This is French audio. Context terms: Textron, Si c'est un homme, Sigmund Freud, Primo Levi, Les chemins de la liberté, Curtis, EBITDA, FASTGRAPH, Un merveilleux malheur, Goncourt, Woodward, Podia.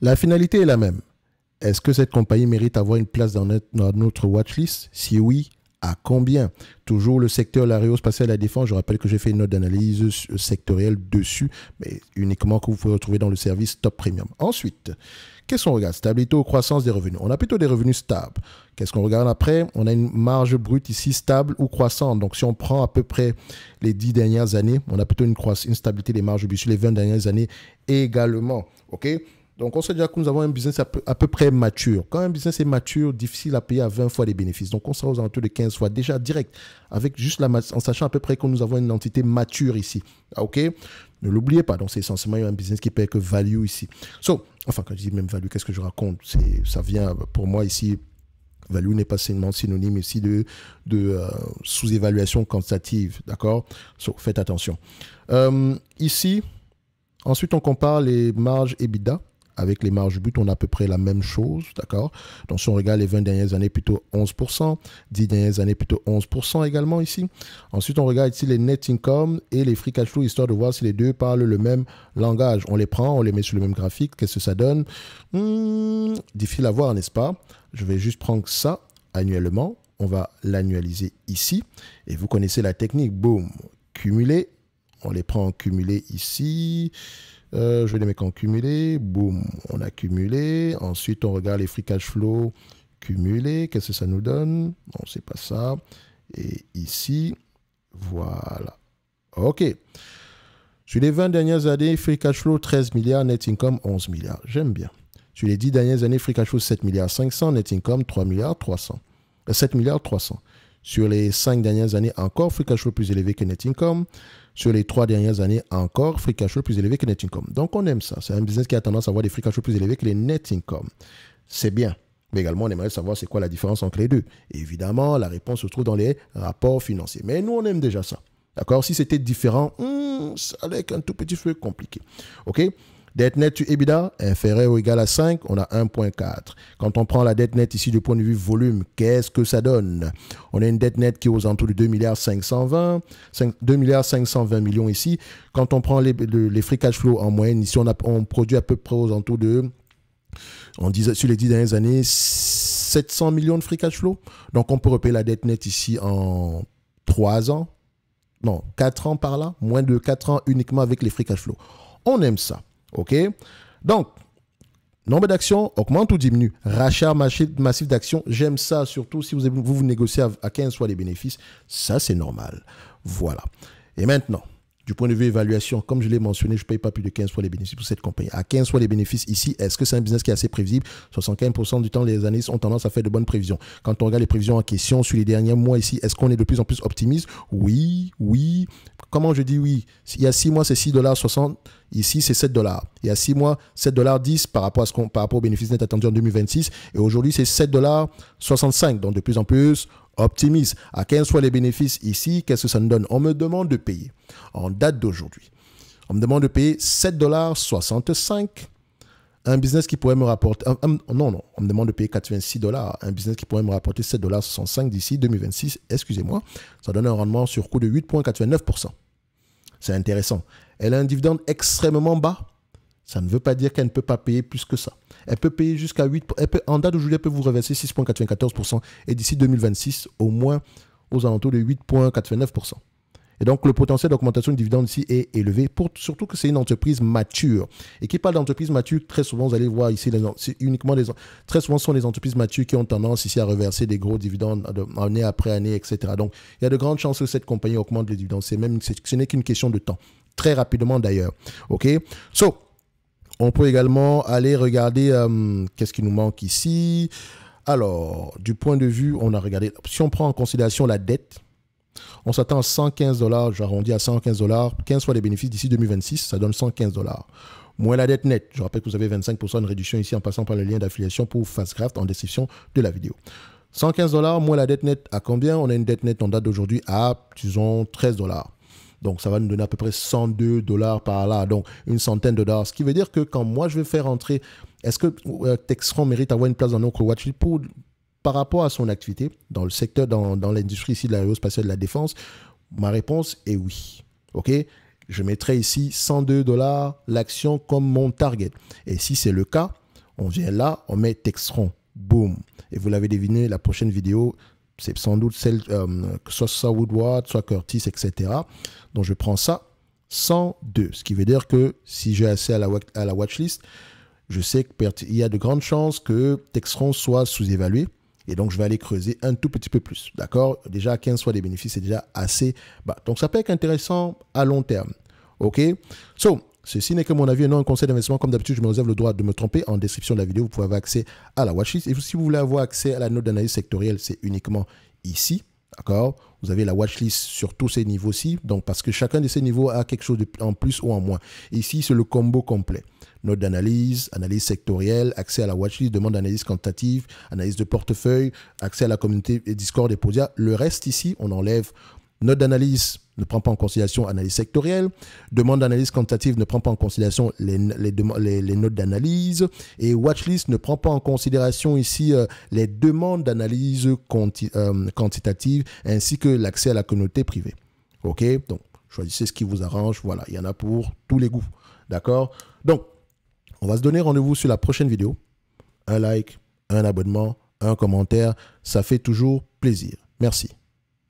La finalité est la même. Est-ce que cette compagnie mérite d'avoir une place dans notre watchlist? Si oui, à combien? Toujours le secteur, l'aérospatiale, la défense. Je rappelle que j'ai fait une note d'analyse sectorielle dessus, mais uniquement que vous pouvez retrouver dans le service Top Premium. Ensuite, qu'est-ce qu'on regarde? Stabilité ou croissance des revenus? On a plutôt des revenus stables. Qu'est-ce qu'on regarde après? On a une marge brute ici stable ou croissante. Donc, si on prend à peu près les 10 dernières années, on a plutôt une stabilité des marges brutes sur les 20 dernières années également. OK? Donc, on sait déjà que nous avons un business à peu près mature. Quand un business est mature, difficile à payer à 20 fois les bénéfices. Donc, on sera aux alentours de 15 fois déjà direct, avec juste en sachant à peu près que nous avons une entité mature ici. OK? Ne l'oubliez pas. Donc, c'est essentiellement un business qui ne paye que value ici. Enfin, quand je dis même value, qu'est-ce que je raconte? Ça vient pour moi ici. Value n'est pas seulement synonyme ici de sous-évaluation quantitative. D'accord? Faites attention. Ici, ensuite, on compare les marges EBITDA. Avec les marges brutes, on a à peu près la même chose, d'accord? Donc, si on regarde les 20 dernières années, plutôt 11%. 10 dernières années, plutôt 11% également ici. Ensuite, on regarde ici les net income et les free cash flow, histoire de voir si les deux parlent le même langage. On les prend, on les met sur le même graphique. Qu'est-ce que ça donne? Difficile à voir, n'est-ce pas? Je vais juste prendre ça annuellement. On va l'annualiser ici. Et vous connaissez la technique. Boum, cumulé. On les prend en cumulé ici. Je vais les mettre en cumulé. Boum, on a cumulé. Ensuite, on regarde les free cash flow cumulés. Qu'est-ce que ça nous donne? Non, c'est pas ça. Et ici, voilà. OK. Sur les 20 dernières années, free cash flow 13 milliards, net income 11 milliards. J'aime bien. Sur les 10 dernières années, free cash flow 7 milliards 500, net income 3 milliards 300. 7 milliards 300. Sur les 5 dernières années, encore free cash flow plus élevé que net income. Sur les 3 dernières années, encore free cash flow plus élevé que net income. Donc, on aime ça. C'est un business qui a tendance à avoir des free cash flow plus élevés que les net income. C'est bien. Mais également, on aimerait savoir c'est quoi la différence entre les deux. Et évidemment, la réponse se trouve dans les rapports financiers. Mais nous, on aime déjà ça. D'accord? Si c'était différent, ça allait être un tout petit peu compliqué. OK? Dette nette sur EBITDA, inférieur ou égal à 5, on a 1,4. Quand on prend la dette nette ici du point de vue volume, qu'est-ce que ça donne? On a une dette nette qui est aux alentours de 2 520 millions ici. Quand on prend les free cash flow en moyenne, ici on produit à peu près aux alentours de, sur les 10 dernières années, 700 millions de free cash flow. Donc on peut repayer la dette nette ici en 3 ans, non, 4 ans par là, moins de 4 ans uniquement avec les free cash flow. On aime ça. OK? Donc, nombre d'actions augmente ou diminue? Rachat massif d'actions, j'aime ça, surtout si vous négociez à 15 fois les bénéfices. Ça, c'est normal. Voilà. Et maintenant, du point de vue évaluation, comme je l'ai mentionné, je ne paye pas plus de 15 fois les bénéfices pour cette compagnie. À 15 fois les bénéfices ici, est-ce que c'est un business qui est assez prévisible? 75% du temps, les analystes ont tendance à faire de bonnes prévisions. Quand on regarde les prévisions en question sur les derniers mois ici, est-ce qu'on est de plus en plus optimiste? Oui, oui. Comment je dis oui? Il y a 6 mois, c'est 6,60 $. Ici, c'est 7 $. Il y a 6 mois, 7,10 $ par rapport au bénéfice net attendu en 2026. Et aujourd'hui, c'est 7,65 $. Donc, de plus en plus optimiste. À 15 fois les bénéfices ici, qu'est-ce que ça nous donne? On me demande de payer, en date d'aujourd'hui, on me demande de payer 7,65 $. Un business qui pourrait me rapporter... on me demande de payer 86 $. Un business qui pourrait me rapporter 7,65 $ d'ici 2026, excusez-moi. Ça donne un rendement sur coût de 8,89 %. C'est intéressant. Elle a un dividende extrêmement bas. Ça ne veut pas dire qu'elle ne peut pas payer plus que ça. Elle peut payer jusqu'à 8... en date d'aujourd'hui, elle peut vous reverser 6,94 % et d'ici 2026, au moins aux alentours de 8,89 %. Et donc, le potentiel d'augmentation du dividende ici est élevé, surtout que c'est une entreprise mature. Et qui parle d'entreprise mature, très souvent, vous allez voir ici, très souvent, ce sont les entreprises matures qui ont tendance ici à reverser des gros dividendes année après année, etc. Donc, il y a de grandes chances que cette compagnie augmente les dividendes. Ce n'est qu'une question de temps. Très rapidement, d'ailleurs. OK? On peut également aller regarder qu'est-ce qui nous manque ici. Alors, du point de vue, on a regardé. Si on prend en considération la dette, on s'attend à 115 $. J'arrondis à 115 $. 15 fois les bénéfices d'ici 2026, ça donne 115 $. Moins la dette nette. Je rappelle que vous avez 25% de réduction ici en passant par le lien d'affiliation pour FASTGRAPH en description de la vidéo. 115 $ moins la dette nette à combien? On a une dette nette en date d'aujourd'hui à, disons, 13 $. Donc, ça va nous donner à peu près 102 $ par là. Donc, une centaine de dollars. Ce qui veut dire que quand moi, je vais faire entrer... Est-ce que Textron mérite d'avoir une place dans notre watchlist par rapport à son activité dans le secteur, dans l'industrie ici de l'aérospatiale de la défense? Ma réponse est oui. OK? Je mettrai ici 102 $ l'action comme mon target. Et si c'est le cas, On vient là, on met Textron. Boom. Et vous l'avez deviné, la prochaine vidéo, c'est sans doute celle, soit Woodward, soit Curtis, etc. Donc je prends ça, 102. Ce qui veut dire que si j'ai accès à la watchlist, je sais qu'il y a de grandes chances que Textron soit sous-évalué. Et donc, je vais aller creuser un tout petit peu plus. D'accord? Déjà, 15 fois des bénéfices, c'est déjà assez bas. Donc, ça peut être intéressant à long terme. OK? So, ceci n'est que mon avis et non un conseil d'investissement. Comme d'habitude, je me réserve le droit de me tromper. En description de la vidéo, vous pouvez avoir accès à la watchlist. Et si vous voulez avoir accès à la note d'analyse sectorielle, c'est uniquement ici. D'accord? Vous avez la watchlist sur tous ces niveaux-ci. Donc, parce que chacun de ces niveaux a quelque chose en plus ou en moins. Ici, c'est le combo complet. Note d'analyse, analyse sectorielle, accès à la watchlist, demande d'analyse quantitative, analyse de portefeuille, accès à la communauté Discord et Podia. Le reste ici, on enlève. Note d'analyse ne prend pas en considération analyse sectorielle. Demande d'analyse quantitative ne prend pas en considération les notes d'analyse. Et watchlist ne prend pas en considération ici les demandes d'analyse quantitative ainsi que l'accès à la communauté privée. OK? Donc, choisissez ce qui vous arrange. Voilà, il y en a pour tous les goûts. D'accord? Donc, on va se donner rendez-vous sur la prochaine vidéo. Un like, un abonnement, un commentaire, ça fait toujours plaisir. Merci.